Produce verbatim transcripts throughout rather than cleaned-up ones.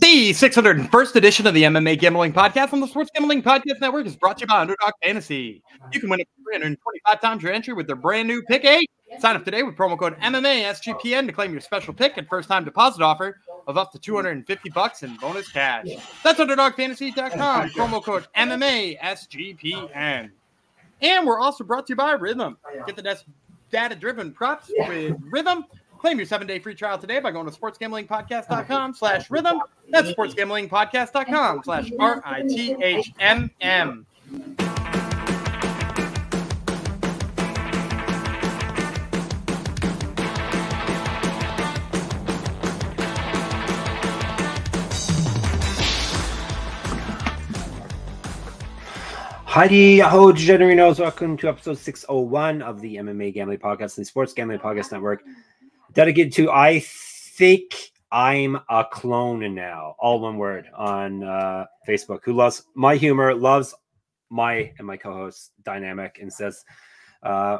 The six hundred first edition of the M M A Gambling Podcast on the Sports Gambling Podcast Network is brought to you by Underdog Fantasy. You can win up to three hundred twenty-five times your entry with their brand new Pick eight. Sign up today with promo code M M A S G P N to claim your special pick and first-time deposit offer of up to two hundred fifty bucks in bonus cash. That's underdog fantasy dot com, promo code M M A S G P N. And we're also brought to you by Rhythm. Get the best data-driven props with Rhythm. Claim your seven-day free trial today by going to sports gambling podcast dot com slash rhythm. That's sports gambling podcast dot com slash R I T H M M. Heidi, Yahoo, Generinos. Welcome to episode six oh one of the M M A Gambling Podcast and the Sports Gambling Podcast Network. Dedicated to, I think I'm a clone now. All one word on uh, Facebook. Who loves my humor, loves my and my co-host dynamic, and says uh,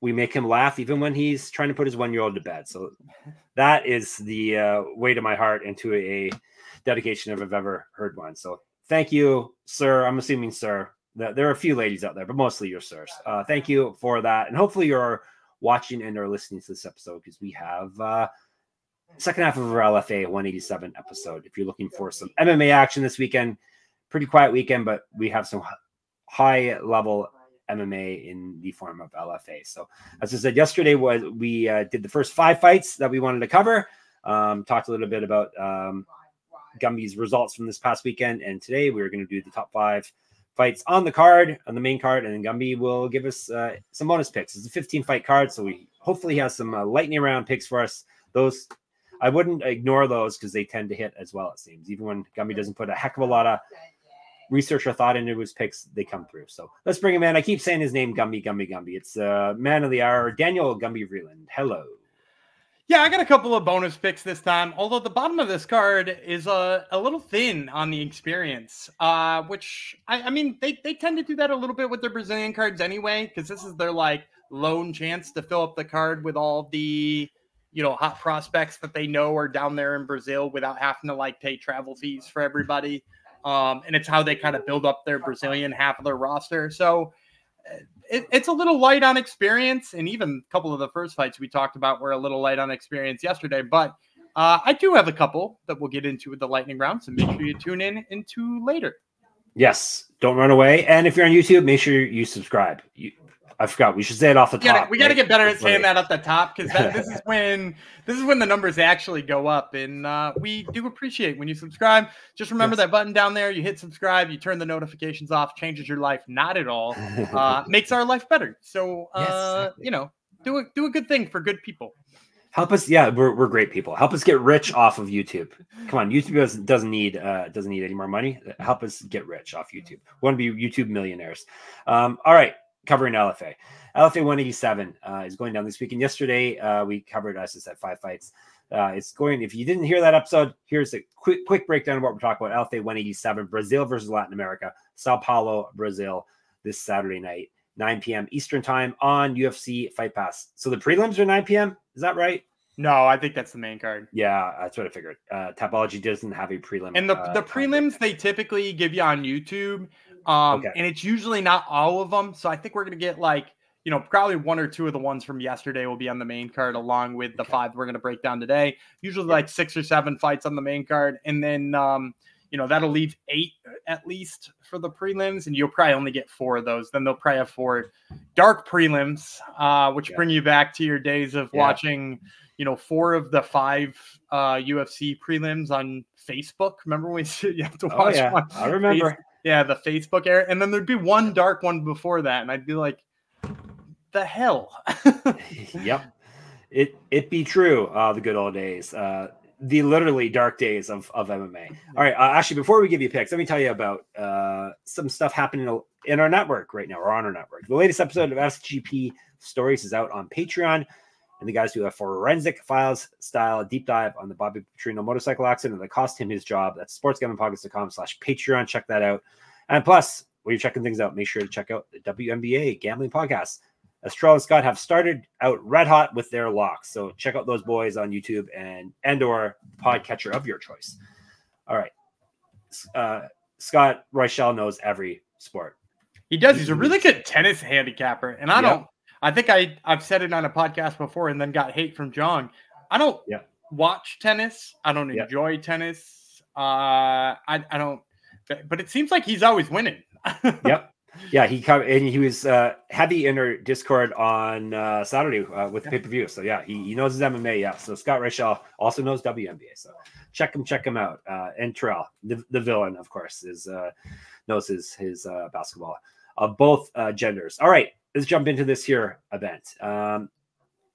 we make him laugh even when he's trying to put his one-year-old to bed. So that is the uh, way to my heart and to a dedication if I've ever heard one. So thank you, sir. I'm assuming, sir. There are a few ladies out there, but mostly your sirs. Uh, thank you for that, and hopefully you're watching and or listening to this episode, because we have uh second half of our L F A one eighty-seven episode. If you're looking for some M M A action this weekend, pretty quiet weekend, but we have some high level M M A in the form of L F A. So as I said yesterday, was we uh, did the first five fights that we wanted to cover, um talked a little bit about um Gumby's results from this past weekend, and today we are going to do the top five fights on the card, on the main card, and then Gumby will give us uh, some bonus picks. It's a fifteen-fight card, so we hopefully have some uh, lightning round picks for us. Those, I wouldn't ignore those, because they tend to hit as well, it seems. Even when Gumby doesn't put a heck of a lot of research or thought into his picks, they come through. So let's bring him in. I keep saying his name, Gumby, Gumby, Gumby. It's uh, man of the hour, Daniel Gumby Vreeland. Hello. Yeah, I got a couple of bonus picks this time, although the bottom of this card is a, a little thin on the experience, uh, which, I, I mean, they, they tend to do that a little bit with their Brazilian cards anyway, because this is their, like, lone chance to fill up the card with all the, you know, hot prospects that they know are down there in Brazil without having to, like, pay travel fees for everybody, um, and it's how they kind of build up their Brazilian half of their roster, so... It, it's a little light on experience, and even a couple of the first fights we talked about were a little light on experience yesterday, but uh, I do have a couple that we'll get into with the lightning round, so make sure you tune in into later. Yes, don't run away, and if you're on YouTube, make sure you subscribe. You, I forgot, we should say it off the we top. Gotta, we got to right? get better at saying that at the top, because this is when this is when the numbers actually go up, and uh, we do appreciate when you subscribe. Just remember yes. that button down there. You hit subscribe. You turn the notifications off. Changes your life. Not at all. Uh, makes our life better. So, uh, yes, exactly. you know, do a, do a good thing for good people. Help us. Yeah, we're, we're great people. Help us get rich off of YouTube. Come on. YouTube doesn't, doesn't need uh, doesn't need any more money. Help us get rich off YouTube. We want to be YouTube millionaires. Um, all right. Covering L F A. L F A one eighty-seven uh, is going down this weekend. Yesterday, uh, we covered, as I said, five fights. Uh, it's going, if you didn't hear that episode, here's a quick quick breakdown of what we're talking about. L F A one eighty-seven, Brazil versus Latin America, Sao Paulo, Brazil, this Saturday night, nine P M Eastern time on U F C Fight Pass. So the prelims are nine P M Is that right? No, I think that's the main card. Yeah, that's what I figured. Uh, Tapology doesn't have a prelim. And the, uh, the prelims they typically give you on YouTube. Um, okay. And it's usually not all of them. So I think we're going to get like, you know, probably one or two of the ones from yesterday will be on the main card along with the okay. five we're going to break down today. Usually yeah. like six or seven fights on the main card. And then, um, you know, that'll leave eight at least for the prelims. And you'll probably only get four of those. Then they'll probably have four dark prelims, uh, which yeah. bring you back to your days of yeah. watching, you know, four of the five uh, U F C prelims on Facebook. Remember when we you have to watch oh, yeah. one? I remember. Face Yeah, the Facebook era. And then there'd be one dark one before that. And I'd be like, the hell? Yep. It it be true. Uh, the good old days. Uh, the literally dark days of, of M M A. All right. Uh, actually, before we give you picks, let me tell you about uh, some stuff happening in our network right now, or on our network. The latest episode of S G P Stories is out on Patreon. And the guys do a forensic files style deep dive on the Bobby Petrino motorcycle accident that cost him his job. That's sports gambling podcast dot com slash Patreon. Check that out. And plus, when you're checking things out, make sure to check out the W N B A Gambling Podcast. As Terrell and Scott have started out red hot with their locks. So check out those boys on YouTube and, and or podcatcher of your choice. All right. Uh, Scott Rochelle knows every sport. He does. He's a really good tennis handicapper. And I yep. don't, I think I, I've said it on a podcast before and then got hate from John. I don't yep. watch tennis. I don't yep. enjoy tennis. Uh, I, I don't, but it seems like he's always winning. Yep. Yeah. He come, and he was uh, heavy in our Discord on uh, Saturday uh, with the pay-per-view. So yeah, he, he knows his M M A. Yeah. So Scott Rochelle also knows W N B A. So check him, check him out. Uh, and Terrell, the, the villain, of course, is uh, knows his, his uh, basketball of both uh, genders. All right. Let's jump into this here event. Um,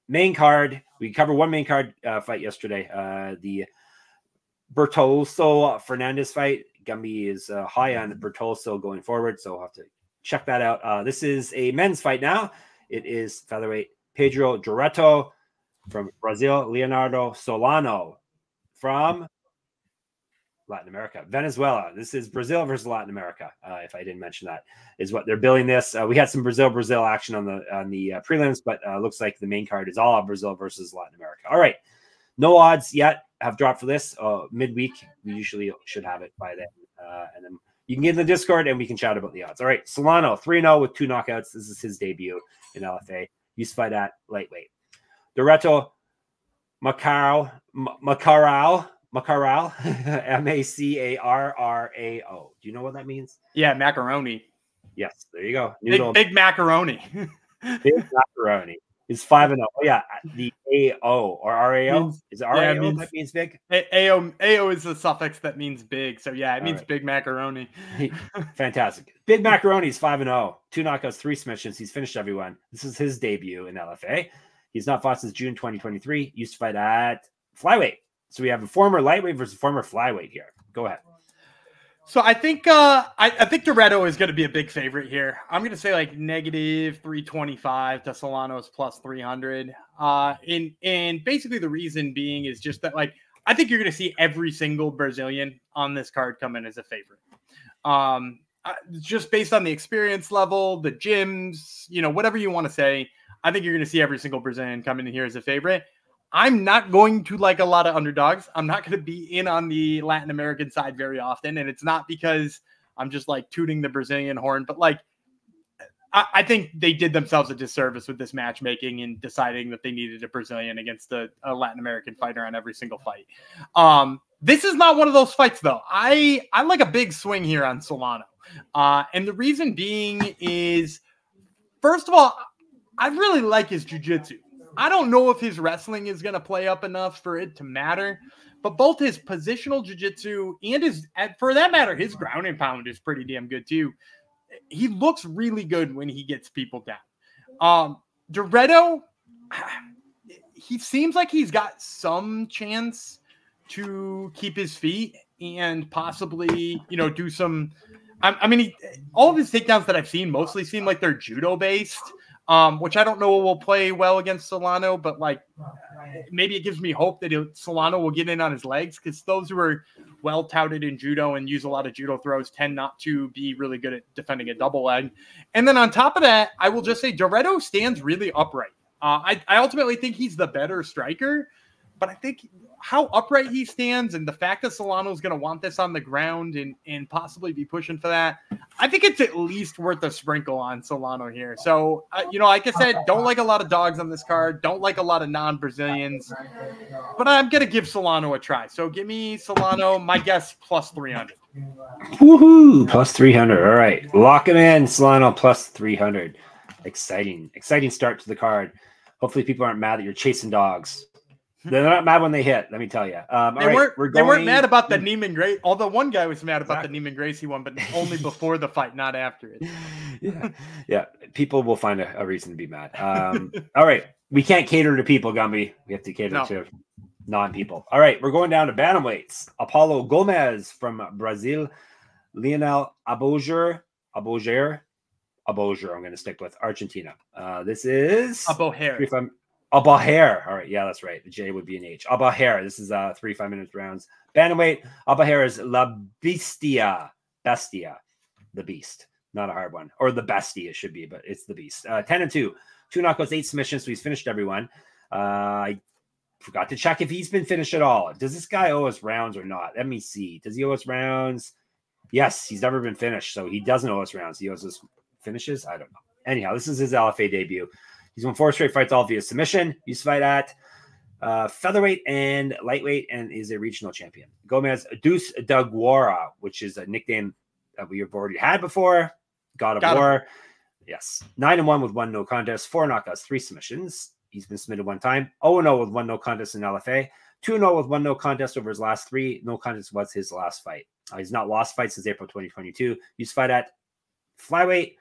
main card. We covered one main card uh, fight yesterday. Uh, the Bertolso Fernandez fight. Gumby is uh, high on the Bertolso going forward, so we'll have to check that out. Uh, this is a men's fight now. It is featherweight Pedro Doreto from Brazil, Leonardo Solano from Latin America, Venezuela. This is Brazil versus Latin America. Uh, if I didn't mention that, is what they're billing this. Uh, we had some Brazil Brazil action on the on the uh, prelims, but uh, looks like the main card is all Brazil versus Latin America. All right, no odds yet have dropped for this. Uh, midweek, we usually should have it by then, uh, and then you can get in the Discord and we can chat about the odds. All right, Solano three and oh with two knockouts. This is his debut in L F A. Used to fight at lightweight. Doreto Macarral Macarral. Macarral, M A C A R R A O. Do you know what that means? Yeah, macaroni. Yes, there you go. Big, big macaroni. Big macaroni. It's five and zero. Oh, yeah, the A O or R A O is R A O. Yeah, means, that means big. A O A O is the suffix that means big. So yeah, it All means right. big macaroni. Fantastic. Big macaroni is five and zero. Two knockouts, three submissions. He's finished everyone. This is his debut in L F A. He's not fought since June twenty twenty-three. Used to fight at flyweight. So we have a former lightweight versus former flyweight here. Go ahead. So I think uh, I, I think Doreto is going to be a big favorite here. I'm going to say like negative three twenty-five to Solano's plus three hundred. Uh, and, and basically the reason being is just that, like, I think you're going to see every single Brazilian on this card come in as a favorite. Um, just based on the experience level, the gyms, you know, whatever you want to say, I think you're going to see every single Brazilian come in here as a favorite. I'm not going to like a lot of underdogs. I'm not going to be in on the Latin American side very often. And it's not because I'm just like tooting the Brazilian horn, but like, I, I think they did themselves a disservice with this matchmaking and deciding that they needed a Brazilian against a, a Latin American fighter on every single fight. Um, this is not one of those fights though. I, I like a big swing here on Solano. Uh, and the reason being is, first of all, I really like his jiu-jitsu. I don't know if his wrestling is going to play up enough for it to matter, but both his positional jiu-jitsu and his, for that matter, his ground and pound is pretty damn good too. He looks really good when he gets people down. Um, Doreto, he seems like he's got some chance to keep his feet and possibly, you know, do some, I, I mean, he, all of his takedowns that I've seen mostly seem like they're judo based. Um, which I don't know will play well against Solano, but like maybe it gives me hope that it, Solano will get in on his legs, because those who are well touted in judo and use a lot of judo throws tend not to be really good at defending a double leg. And then on top of that, I will just say Doreto stands really upright. Uh, I, I ultimately think he's the better striker, but I think how upright he stands and the fact that Solano is going to want this on the ground and, and possibly be pushing for that, I think it's at least worth a sprinkle on Solano here. So, uh, you know, like I said, don't like a lot of dogs on this card. Don't like a lot of non-Brazilians, but I'm going to give Solano a try. So give me Solano, my guess, plus three hundred. Woohoo, plus three hundred. All right. Lock him in, Solano, plus three hundred. Exciting, exciting start to the card. Hopefully people aren't mad that you're chasing dogs. They're not mad when they hit, let me tell you. Um, they, all right, weren't, we're going... they weren't mad about the Neiman Grace, although one guy was mad about exactly. the Neiman Gracie one, but only before the fight, not after it. Yeah, yeah. People will find a, a reason to be mad. Um, all right, we can't cater to people, Gumby. We have to cater no. to non-people. All right, we're going down to bantamweights. Apollo Gomes from Brazil, Lionel Abojer, Abojer, Abojer, I'm going to stick with Argentina. Uh, this is... Abojer. Abojer. All right. Yeah, that's right. The J would be an H. Abojer. This is uh, three five-minute rounds. Bantamweight. Abojer is La Bestia. Bestia. The Beast. Not a hard one. Or the Bestia, it should be, but it's the Beast. Uh, ten and two. Two knockouts, eight submissions, so he's finished everyone. Uh, I forgot to check if he's been finished at all. Does this guy owe us rounds or not? Let me see. Does he owe us rounds? Yes, he's never been finished, so he doesn't owe us rounds. He owes us finishes? I don't know. Anyhow, this is his L F A debut. He's won four straight fights, all via submission. He used to fight at uh, featherweight and lightweight and is a regional champion. Gomez Deuce Daguara, which is a nickname that we have already had before. God of Got War. Him. Yes. nine and one with one no contest, four knockouts, three submissions. He's been submitted one time. oh and oh with one no contest in L F A. two and oh with one no contest over his last three. No contest was his last fight. Uh, he's not lost fights since April twenty twenty-two. He's fought at flyweight,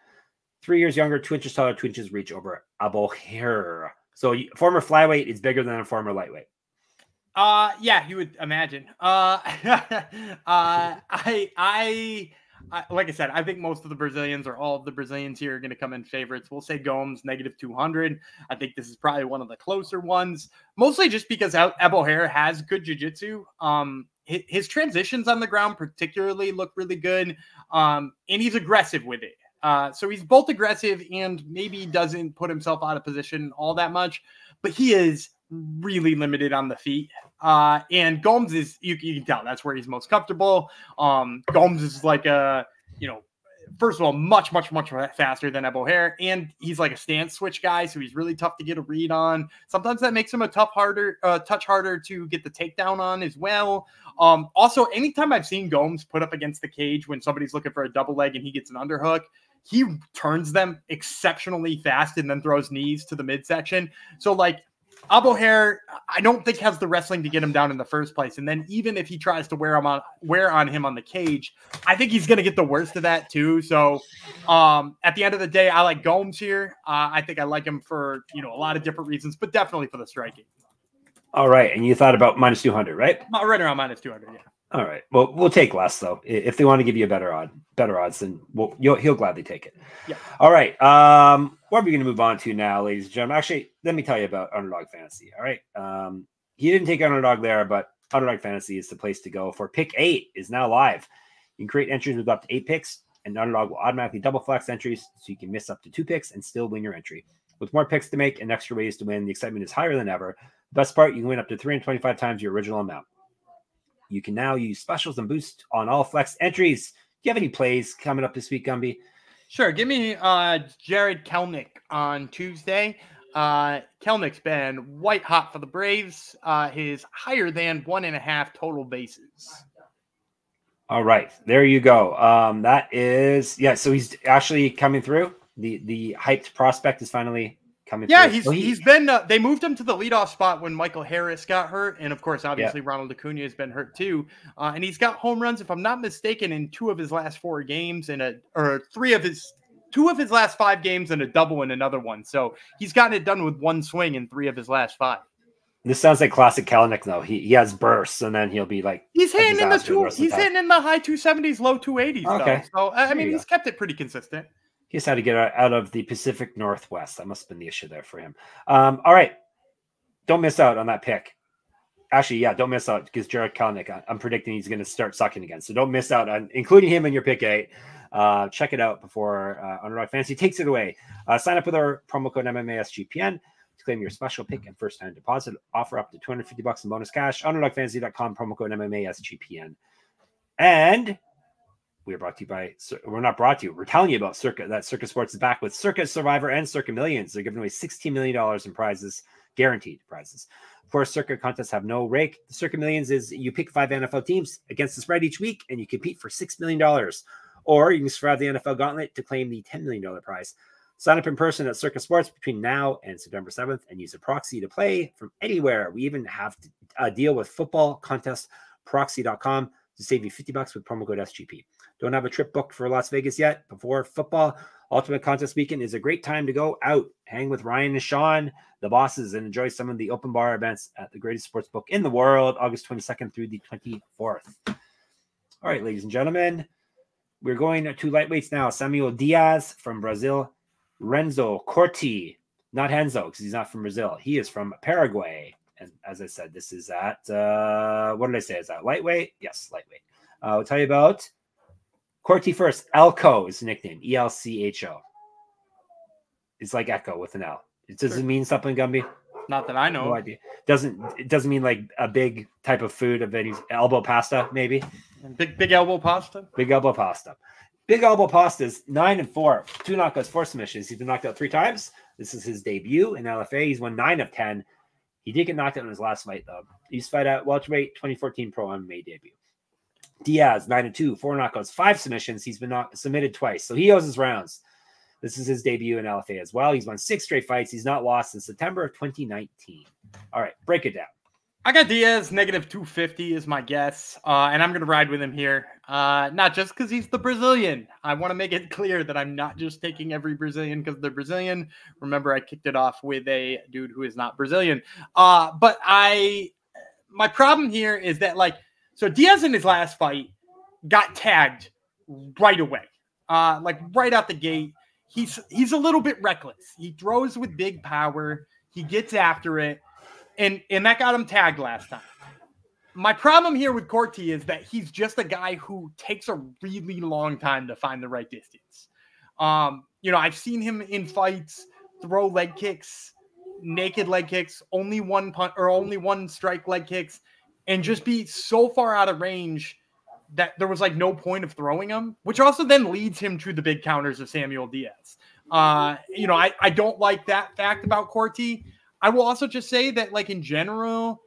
three years younger, two inches taller, two inches reach over Abojer. So former flyweight is bigger than a former lightweight. Uh, yeah, you would imagine. Uh, uh, I, I, I, like I said, I think most of the Brazilians or all of the Brazilians here are going to come in favorites. We'll say Gomes, negative two hundred. I think this is probably one of the closer ones, mostly just because Abojer has good jiu-jitsu. Um, his, his transitions on the ground particularly look really good, um, and he's aggressive with it. Uh, so he's both aggressive and maybe doesn't put himself out of position all that much, but he is really limited on the feet. Uh, and Gomes is, you, you can tell that's where he's most comfortable. Um, Gomes is like a, you know, first of all, much, much, much faster than Abojer. And he's like a stance switch guy. So he's really tough to get a read on. Sometimes that makes him a tough harder, uh, touch harder to get the takedown on as well. Um, also, anytime I've seen Gomes put up against the cage when somebody's looking for a double leg and he gets an underhook, he turns them exceptionally fast and then throws knees to the midsection. So like Abojer, I don't think has the wrestling to get him down in the first place. And then even if he tries to wear him on, wear on him on the cage, I think he's going to get the worst of that too. So um, at the end of the day, I like Gomes here. Uh, I think I like him for, you know, a lot of different reasons, but definitely for the striking. All right. And you thought about minus two hundred, right? Right around minus two hundred. Yeah. All right. Well, we'll take less though. If they want to give you a better odd, better odds, then we'll, you'll, he'll gladly take it. Yeah. All right. Um, what are we going to move on to now, ladies and gentlemen? Actually, let me tell you about Underdog Fantasy. All right. Um, he didn't take Underdog there, but Underdog Fantasy is the place to go for. Pick eight is now live. You can create entries with up to eight picks, and Underdog will automatically double flex entries, so you can miss up to two picks and still win your entry. With more picks to make and extra ways to win, the excitement is higher than ever. The best part, you can win up to three hundred twenty-five times your original amount. You can now use specials and boosts on all flex entries. Do you have any plays coming up this week, Gumby? Sure. Give me uh, Jared Kelnick on Tuesday. Uh, Kelnick's been white hot for the Braves. Uh, his higher than one and a half total bases. All right. There you go. Um, that is, yeah, so he's actually coming through. The, the hyped prospect is finally coming yeah, through. He's, oh, he, he's been, uh, they moved him to the leadoff spot when Michael Harris got hurt. And of course, obviously yeah. Ronald Acuna has been hurt too. Uh, and he's got home runs, if I'm not mistaken, in two of his last four games and a, or three of his, two of his last five games and a double in another one. So he's gotten it done with one swing in three of his last five. This sounds like classic Kalanick though. He, he has bursts and then he'll be like, he's hitting in the two, the he's hitting in the high two seventies, low two eighties. Okay. Though. So I there mean, he's go. kept it pretty consistent. He just had to get out of the Pacific Northwest. That must have been the issue there for him. Um, all right. Don't miss out on that pick. Actually, yeah, don't miss out because Jared Kelnick, I'm predicting he's going to start sucking again. So don't miss out on including him in your pick eight. Uh, check it out before uh, Underdog Fantasy takes it away. Uh, sign up with our promo code M M A S G P N to claim your special pick and first-time deposit. Offer up to two hundred fifty bucks in bonus cash. Underdog Fantasy dot com, promo code M M A S G P N. And... We are brought to you by, we're not brought to you, we're telling you about Circa, that Circa Sports is back with Circa Survivor and Circa Millions. They're giving away sixteen million dollars in prizes, guaranteed prizes. Of course, Circa contests have no rake. The Circa Millions is you pick five N F L teams against the spread each week and you compete for six million dollars. Or you can survive the N F L gauntlet to claim the ten million dollar prize. Sign up in person at Circa Sports between now and September seventh and use a proxy to play from anywhere. We even have to uh, deal with football contest proxy dot com. To save you fifty bucks with promo code S G P. Don't have a trip booked for Las Vegas yet before football? Ultimate Contest Weekend is a great time to go out, hang with Ryan and Sean, the bosses, and enjoy some of the open bar events at the greatest sports book in the world, August twenty-second through the twenty-fourth. All right, ladies and gentlemen, we're going to lightweights now. Samuel Dias from Brazil, Renzo Cortti, not Renzo because he's not from Brazil. He is from Paraguay. And as I said, this is at, uh, what did I say? Is that lightweight? Yes, lightweight. Uh, I'll tell you about Corti first. Elcho is the nickname, E L C H O. It's like Echo with an L. It doesn't sure. mean something, Gumby? Not that I know. No idea. Doesn't it doesn't mean like a big type of food of any elbow pasta, maybe. And big big elbow pasta. Big elbow pasta. Big elbow pasta is nine and four, two knockouts, four submissions. He's been knocked out three times. This is his debut in L F A. He's won nine of ten. He did get knocked out in his last fight though. He's fight at welterweight, twenty fourteen pro M M A debut. Diaz nine and two, four knockouts, five submissions. He's been not submitted twice, so he owes his rounds. This is his debut in L F A as well. He's won six straight fights. He's not lost since September of twenty nineteen. All right, break it down. I got Diaz, negative two fifty is my guess, uh, and I'm going to ride with him here. Uh, not just because he's the Brazilian. I want to make it clear that I'm not just taking every Brazilian because they're Brazilian. Remember, I kicked it off with a dude who is not Brazilian. Uh, but I, my problem here is that, like, so Diaz in his last fight got tagged right away, uh, like right out the gate. He's he's a little bit reckless. He throws with big power. He gets after it. And, and that got him tagged last time. My problem here with Cortti is that he's just a guy who takes a really long time to find the right distance. Um, you know, I've seen him in fights throw leg kicks, naked leg kicks, only one punt or only one strike leg kicks, and just be so far out of range that there was like no point of throwing him, which also then leads him to the big counters of Samuel Diaz. Uh, you know, I, I don't like that fact about Cortti. I will also just say that, like, in general,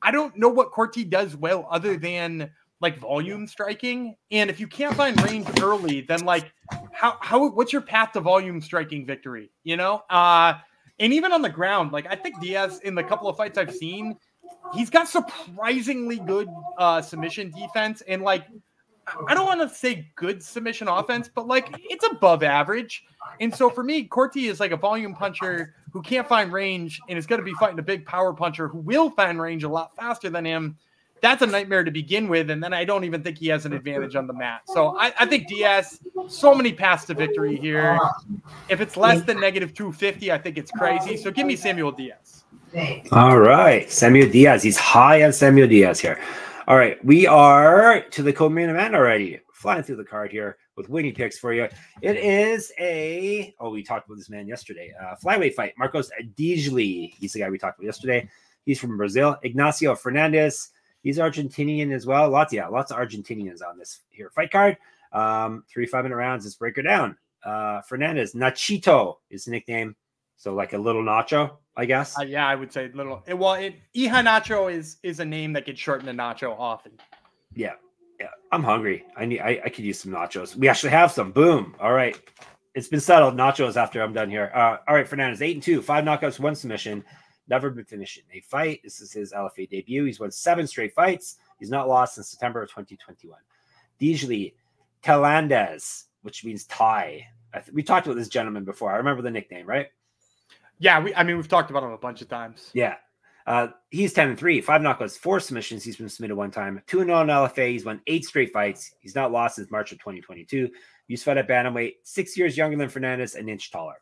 I don't know what Cortti does well other than like volume striking. And if you can't find range early, then like how, how, what's your path to volume striking victory? You know? Uh, and even on the ground, like I think Diaz in the couple of fights I've seen, he's got surprisingly good uh, submission defense, and like I don't want to say good submission offense, but like it's above average. And so for me, Cortti is like a volume puncher who can't find range and is going to be fighting a big power puncher who will find range a lot faster than him. That's a nightmare to begin with, and then I don't even think he has an advantage on the mat. So I, I think Diaz, so many paths to victory here. If it's less than negative two fifty, I think it's crazy. So give me Samuel Diaz. All right, Samuel Diaz. He's high on Samuel Diaz here. All right, we are to the co-main event already. Flying through the card here with winning picks for you. It is a, oh, we talked about this man yesterday. Uh, flyweight fight, Marcos Degli. He's the guy we talked about yesterday. He's from Brazil. Ignacio Fernandez. He's Argentinian as well. Lots, yeah, lots of Argentinians on this here fight card. Um, three five-minute rounds. Let's break her down. Uh, Fernandez, Nachito is the nickname. So like a little nacho, I guess. Uh, yeah, I would say little. It, well, it, Hija Nacho is is a name that gets shortened to Nacho often. Yeah, yeah. I'm hungry. I need. I, I could use some nachos. We actually have some. Boom. All right. It's been settled. Nachos after I'm done here. Uh, all right, Fernandez, eight and two, five knockouts, one submission. Never been finished in a fight. This is his L F A debut. He's won seven straight fights. He's not lost since September of twenty twenty-one. Degli Telandes, which means Thai. I th we talked about this gentleman before. I remember the nickname, right? Yeah, we, I mean, we've talked about him a bunch of times. Yeah. Uh, he's ten and three, five knockouts, four submissions. He's been submitted one time, two and oh in L F A. He's won eight straight fights. He's not lost since March of twenty twenty-two. He's fought at bantamweight, six years younger than Fernandez, an inch taller.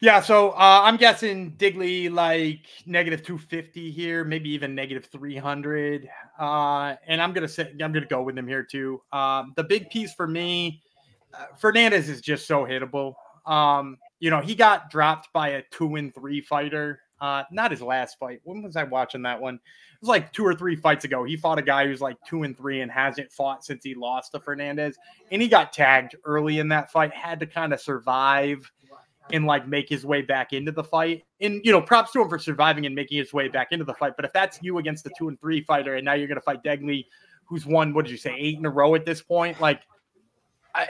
Yeah, so uh, I'm guessing Degli like negative two fifty here, maybe even negative three hundred. Uh, and I'm going to say, I'm going to go with him here too. Um, the big piece for me, uh, Fernandez is just so hittable. Um, You know, he got dropped by a two and three fighter. Uh, not his last fight. When was I watching that one? It was like two or three fights ago. He fought a guy who's like two and three and hasn't fought since he lost to Fernandez. And he got tagged early in that fight, had to kind of survive and like make his way back into the fight. And, you know, props to him for surviving and making his way back into the fight. But if that's you against the two and three fighter and now you're going to fight Degli, who's won, what did you say, eight in a row at this point? Like,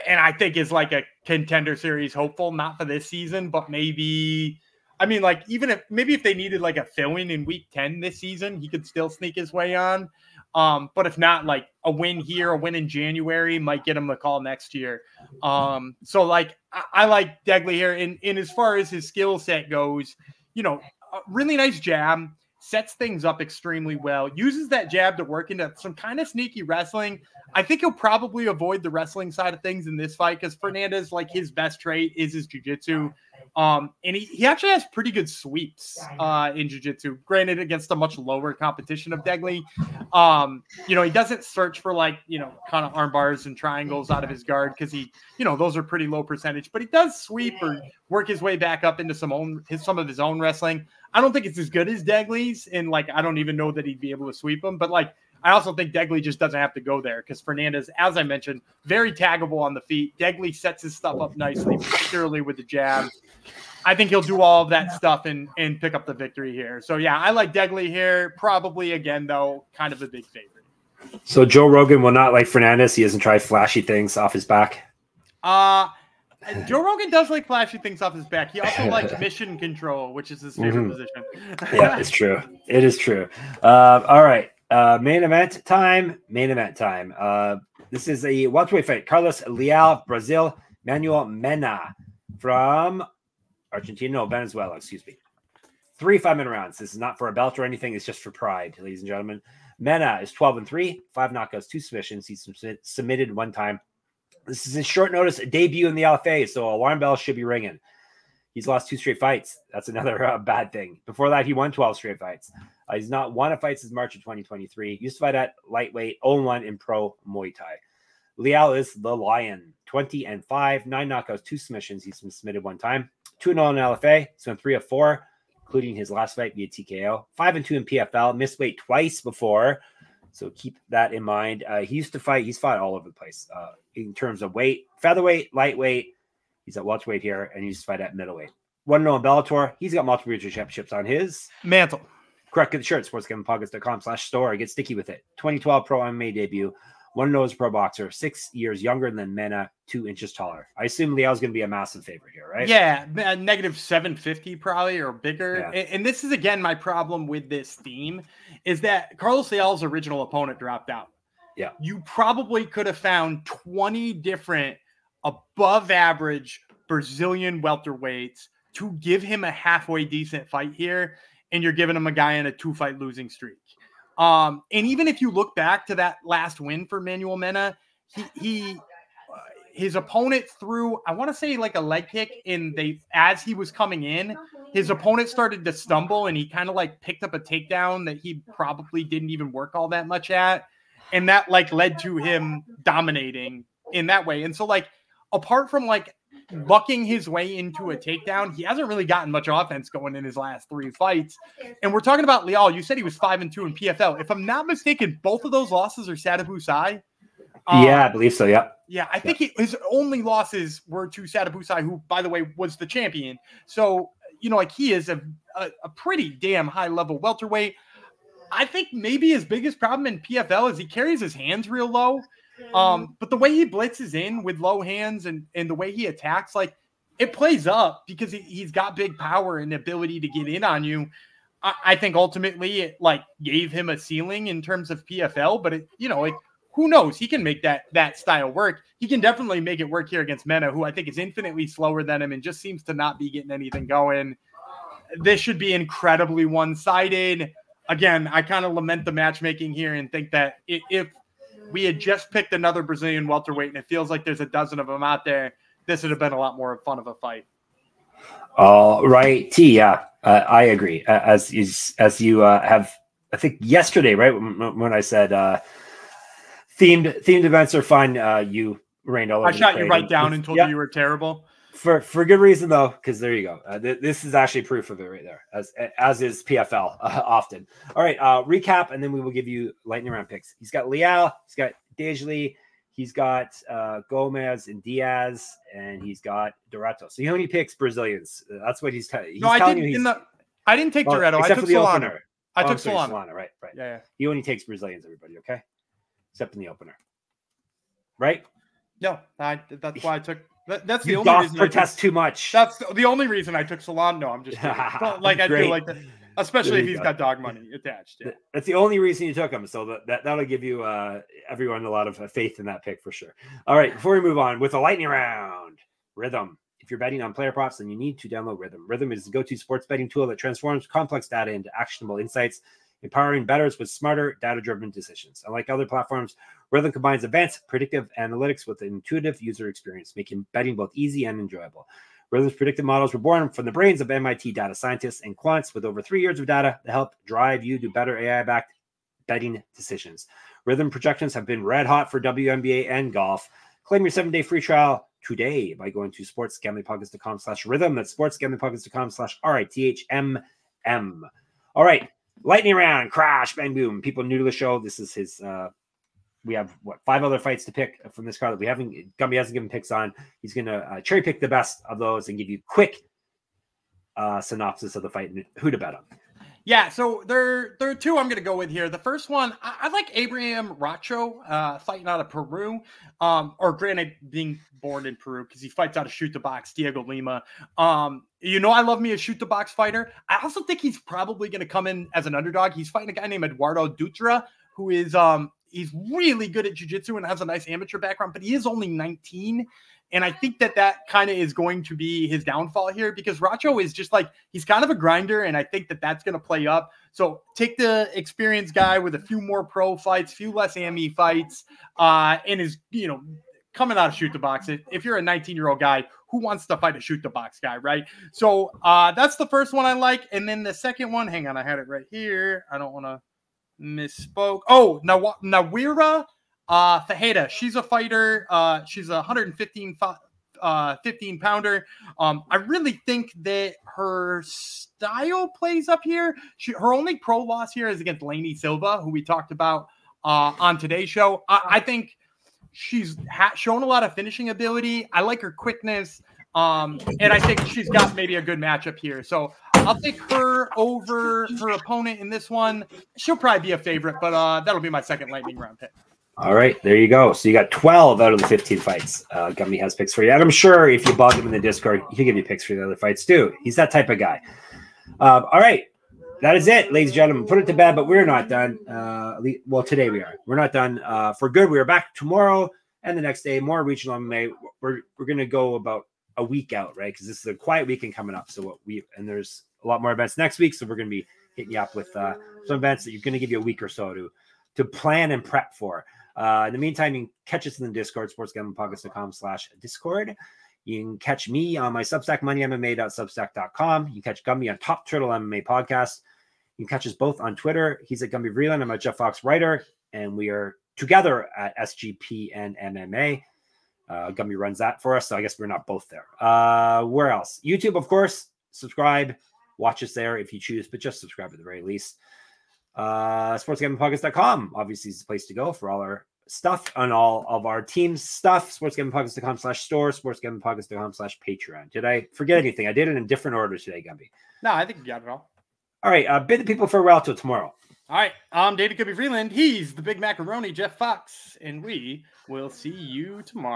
and I think is like a contender series hopeful, not for this season, but maybe, I mean, like even if, maybe if they needed like a fill-in in week ten this season, he could still sneak his way on. Um, but if not, like a win here, a win in January might get him the call next year. Um, so like, I, I like Degli here. And, and as far as his skill set goes, you know, a really nice jab. sets things up extremely well, uses that jab to work into some kind of sneaky wrestling. I think he'll probably avoid the wrestling side of things in this fight because Fernandez, like, his best trait is his jiu-jitsu. Um, and he, he actually has pretty good sweeps uh, in jiu-jitsu, granted against a much lower competition of Degli. Um, you know, he doesn't search for, like, you know, kind of arm bars and triangles out of his guard because he, you know, those are pretty low percentage, but he does sweep or work his way back up into some own, his, some of his own wrestling. I don't think it's as good as Degli's, and, like, I don't even know that he'd be able to sweep him. But, like, I also think Degli just doesn't have to go there because Fernandez, as I mentioned, very taggable on the feet. Degli sets his stuff up nicely, particularly with the jab. I think he'll do all of that stuff and, and pick up the victory here. So, yeah, I like Degli here. Probably, again, though, kind of a big favorite. So Joe Rogan will not like Fernandez. He doesn't try flashy things off his back. Uh Joe Rogan does like flashy things off his back. He also likes mission control, which is his favorite mm-hmm. position. Yeah, it's true. It is true. Uh, all right. Uh, main event time. Main event time. Uh, this is a welterweight fight. Carlos Leal, Brazil. Manuel Mena from Argentina, no, Venezuela, excuse me. Three five-minute rounds. This is not for a belt or anything. It's just for pride, ladies and gentlemen. Mena is twelve and three, five knockouts, two submissions. He's submitted one time. This is his short notice debut in the L F A, so alarm bells should be ringing. He's lost two straight fights. That's another uh, bad thing. Before that, he won twelve straight fights. Uh, he's not won a fight since March of twenty twenty-three. Used to fight at lightweight, oh and one in pro Muay Thai. Leal is the Lion, twenty and five, nine knockouts, two submissions. He's been submitted one time. two and oh in L F A, so three of four, including his last fight via T K O. five and two in P F L, missed weight twice before. So keep that in mind. Uh, he used to fight. He's fought all over the place uh, in terms of weight, featherweight, lightweight. He's at welterweight here, and he used to fight at middleweight. one and oh in Bellator. He's got multiple regional championships on his mantle. Correct. Get the shirt. sportsgamblingpockets.com slash store. Get sticky with it. twenty twelve pro M M A debut. one and oh as a pro boxer. Six years younger than Mena. Two inches taller. I assume Leal's going to be a massive favorite here, right? Yeah. Negative seven fifty probably or bigger. Yeah. And this is, again, my problem with this theme is that Carlos Leal's original opponent dropped out. Yeah. You probably could have found twenty different above average Brazilian welterweights to give him a halfway decent fight here. And you're giving him a guy in a two fight losing streak. Um, and even if you look back to that last win for Manuel Mena, he, he uh, his opponent threw, I want to say like a leg kick, and they, as he was coming in, his opponent started to stumble and he kind of like picked up a takedown that he probably didn't even work all that much at. And that like led to him dominating in that way. And so like, apart from like bucking his way into a takedown, he hasn't really gotten much offense going in his last three fights. And we're talking about Leal. You said he was five and two in P F L. If I'm not mistaken, both of those losses are Sadibou Sy. Um, yeah, I believe so. Yeah. Yeah. I think yeah. He, his only losses were to Sadibou Sy, who, by the way, was the champion. So, you know, like he is a, a, a pretty damn high level welterweight. I think maybe his biggest problem in P F L is he carries his hands real low. Um, but the way he blitzes in with low hands and, and the way he attacks, like it plays up because he, he's got big power and ability to get in on you. I, I think ultimately it like gave him a ceiling in terms of P F L, but it, you know, like who knows? He can make that, that style work. He can definitely make it work here against Mena, who I think is infinitely slower than him and just seems to not be getting anything going. This should be incredibly one-sided. Again, I kind of lament the matchmaking here and think that if, if we had just picked another Brazilian welterweight, and it feels like there's a dozen of them out there, this would have been a lot more fun of a fight. All right, T. Yeah, uh, I agree. Uh, as you, as you uh, have, I think yesterday, right when I said uh, themed themed events are fun, uh, you rained all over. I shot you right down and told you you were terrible for for good reason though, because there you go. Uh, th this is actually proof of it right there, as as is P F L uh, often. All right, uh, recap, and then we will give you lightning round picks. He's got Leal, he's got Degli, he's got uh, Gomes and Diaz, and he's got Doreto. So he only picks Brazilians. That's what he's, he's no, I telling didn't, you. He's, in the, I didn't take well, Doreto. I took Solano. I oh, took sorry, Solano. Solano. Right, right. Yeah, yeah. He only takes Brazilians. Everybody, okay? Except in the opener, right? No, I, that's why I took. That's the you only reason protest I took, too much. That's the, the only reason I took Solano. No, I'm just like I do like that, especially if he's go. got dog money attached. Yeah. That's the only reason you took him. So that, that that'll give you uh, everyone a lot of faith in that pick for sure. All right, before we move on with the lightning round, Rhythm. If you're betting on player props, then you need to download Rhythm. Rhythm is the go-to sports betting tool that transforms complex data into actionable insights, empowering bettors with smarter, data-driven decisions. Unlike other platforms, Rhythm combines advanced predictive analytics with an intuitive user experience, making betting both easy and enjoyable. Rhythm's predictive models were born from the brains of M I T data scientists and quants with over three years of data to help drive you to better A I-backed betting decisions. Rhythm projections have been red hot for W N B A and golf. Claim your seven-day free trial today by going to sportsgamblingpockets.com slash rhythm. That's sportsgamblingpockets.com slash R I T H M M. All right. Lightning round, crash, bang, boom. People new to the show, this is his, uh, we have, what, five other fights to pick from this card that we haven't, Gumby hasn't given picks on. He's going to uh, cherry pick the best of those and give you quick uh, synopsis of the fight and who to bet on. Yeah, so there, there are two I'm going to go with here. The first one, I, I like Abraham Racho, uh, fighting out of Peru, um, or granted, being born in Peru because he fights out of Shoot-the-Box, Diego Lima. Um, you know I love me a Shoot-the-Box fighter. I also think he's probably going to come in as an underdog. He's fighting a guy named Eduardo Dutra, who is um, he's really good at jiu-jitsu and has a nice amateur background, but he is only nineteen. And I think that that kind of is going to be his downfall here because Racho is just like, he's kind of a grinder, and I think that that's going to play up. So take the experienced guy with a few more pro fights, few less A M E fights, uh, and is, you know, coming out of Shoot-the-Box. If, if you're a nineteen-year-old guy, who wants to fight a Shoot-the-Box guy, right? So uh, that's the first one I like. And then the second one, hang on, I had it right here. I don't want to misspoke. Oh, Naw Nawira. Uh, Fajeda, she's a fighter. Uh, she's a one fifteen pounder. Um, I really think that her style plays up here. She, her only pro loss here is against Lainey Silva, who we talked about uh, on today's show. I, I think she's ha shown a lot of finishing ability. I like her quickness. Um, and I think she's got maybe a good matchup here. So I'll take her over her opponent in this one. She'll probably be a favorite, but uh, that'll be my second lightning round pick. All right, there you go. So you got twelve out of the fifteen fights. Uh, Gumby has picks for you. And I'm sure if you bug him in the Discord, he'll give you picks for the other fights too. He's that type of guy. Um, all right, that is it, ladies and gentlemen. Put it to bed, but we're not done. Uh, well, today we are. We're not done uh, for good. We are back tomorrow and the next day. More regional M M A. We're, we're going to go about a week out, right? Because this is a quiet weekend coming up. So what we and there's a lot more events next week. So we're going to be hitting you up with uh, some events that you're going to give you a week or so to, to plan and prep for. Uh, in the meantime, you can catch us in the Discord, sportsgamblingpockets.com slash Discord. You can catch me on my Substack, money M M A dot substack dot com. You can catch Gumby on Top Turtle M M A Podcast. You can catch us both on Twitter. He's at Gumby Vreeland. I'm a Jeff Fox writer, and we are together at S G P N M M A. Uh, Gumby runs that for us, so I guess we're not both there. Uh, where else? YouTube, of course. Subscribe. Watch us there if you choose, but just subscribe at the very least. Uh, sports gaming pockets dot com obviously is the place to go for all our stuff on all of our team's stuff. sports gaming pockets dot com slash store, sports gaming pockets dot com slash Patreon. Did I forget anything? I did it in different order today, Gumby. No, I think you got it all. All right. Uh, bid the people farewell till tomorrow. All right. I'm David Gumby Vreeland. He's the Big Macaroni, Jeff Fox, and we will see you tomorrow.